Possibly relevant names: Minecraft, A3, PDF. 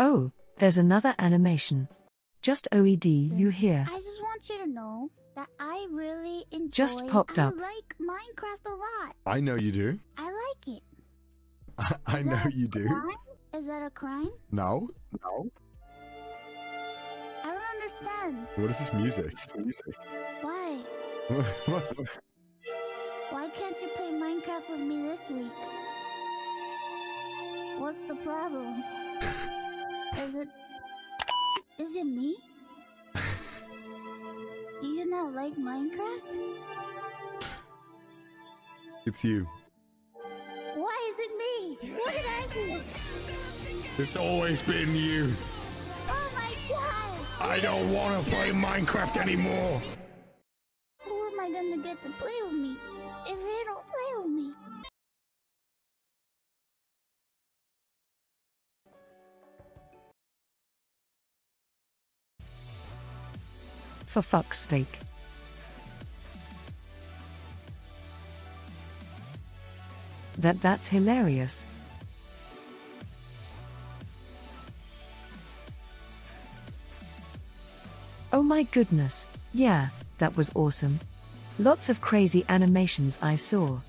Oh, there's another animation. Just OED you here. I just want you to know that I really enjoy. Just popped up. I like Minecraft a lot. I know you do. I like it. I know you do. Is that a crime? No, no. I don't understand. What is this music? Why? Why can't you play Minecraft with me this week? What's the problem? Is it me? Do you not like Minecraft? It's you. Why is it me? What did I do? It's always been you. Oh my god! I don't want to play Minecraft anymore. Who am I gonna get to play with me if you don't play with me? For fuck's sake. That's hilarious. Oh my goodness, yeah, that was awesome. Lots of crazy animations I saw.